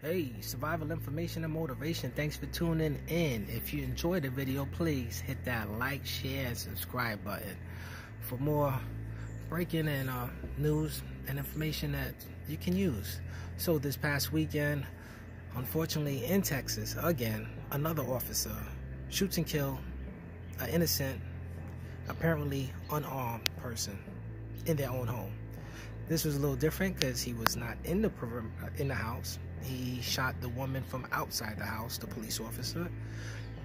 Hey, Survival Information and Motivation, thanks for tuning in. If you enjoyed the video, please hit that like, share, and subscribe button for more breaking and news and information that you can use. So this past weekend, unfortunately in Texas, again, another officer shoots and kills an innocent, apparently unarmed person in their own home. This was a little different because he was not in the house. He shot the woman from outside the house, the police officer.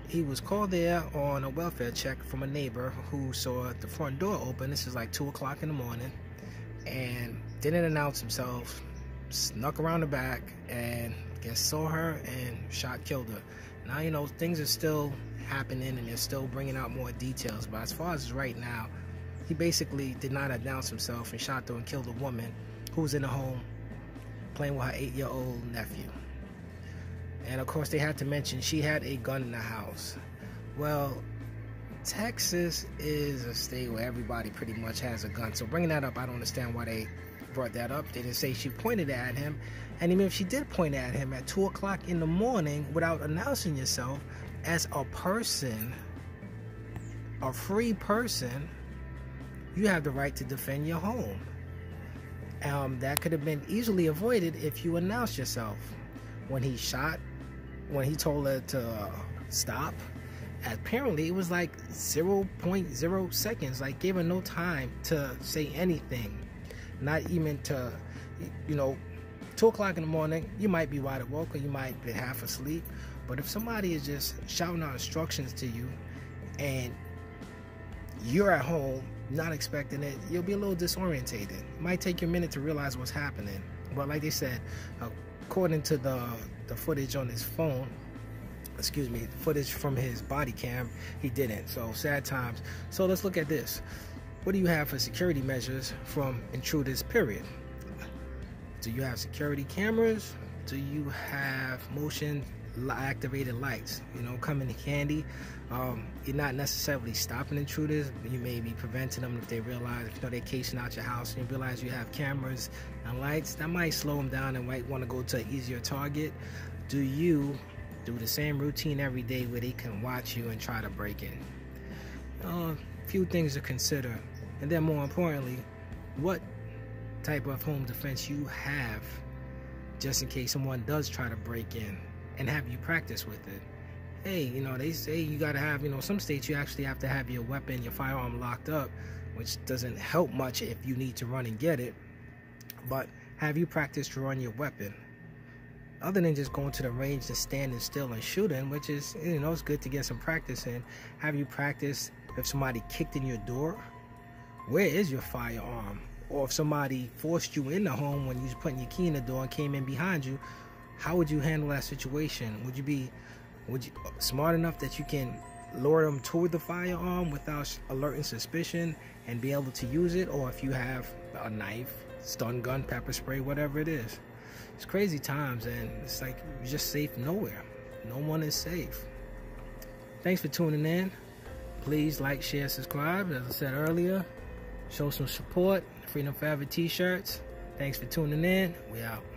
He was called there on a welfare check from a neighbor who saw the front door open. This is like 2 o'clock in the morning, and didn't announce himself, snuck around the back, and I guess saw her and killed her. Now, you know, things are still happening and they're still bringing out more details, but as far as right now, he basically did not announce himself and shot through and killed a woman who was in the home playing with her 8-year-old nephew. And of course, they had to mention she had a gun in the house. Well, Texas is a state where everybody pretty much has a gun, so bringing that up, I don't understand why they brought that up. They didn't say she pointed at him, and even if she did point at him at 2 o'clock in the morning without announcing yourself as a person, a free person, you have the right to defend your home. That could have been easily avoided if you announced yourself. When he shot, when he told her to stop, apparently it was like 0.0 seconds, like gave her no time to say anything. Not even to, you know, 2 o'clock in the morning, you might be wide awake or you might be half asleep. But if somebody is just shouting out instructions to you and you're at home, not expecting it, you'll be a little disorientated. It might take you a minute to realize what's happening. But like they said, according to the footage on his phone, excuse me, footage from his body cam, he didn't. So sad times. So let's look at this. What do you have for security measures from intruders, period? Do you have security cameras? Do you have motion activated lights? You know, come in handy. You're not necessarily stopping intruders, but you may be preventing them if they realize, if you know they're casing out your house and you realize you have cameras and lights, that might slow them down and might want to go to an easier target. Do you do the same routine every day where they can watch you and try to break in? Few things to consider. And then more importantly, what type of home defense you have just in case someone does try to break in. And have you practice with it? Hey, you know, they say you gotta have, you know, some states you actually have to have your weapon, your firearm locked up, which doesn't help much if you need to run and get it. But have you practiced drawing your weapon? Other than just going to the range and standing still and shooting, which is, you know, it's good to get some practice in. Have you practiced if somebody kicked in your door? Where is your firearm? Or if somebody forced you in the home when you was putting your key in the door and came in behind you, how would you handle that situation? Would you be smart enough that you can lure them toward the firearm without alerting suspicion and be able to use it? Or if you have a knife, stun gun, pepper spray, whatever it is. It's crazy times, and it's like you're just safe nowhere. No one is safe. Thanks for tuning in. Please like, share, subscribe. As I said earlier, show some support. Freedom Forever t-shirts. Thanks for tuning in. We out.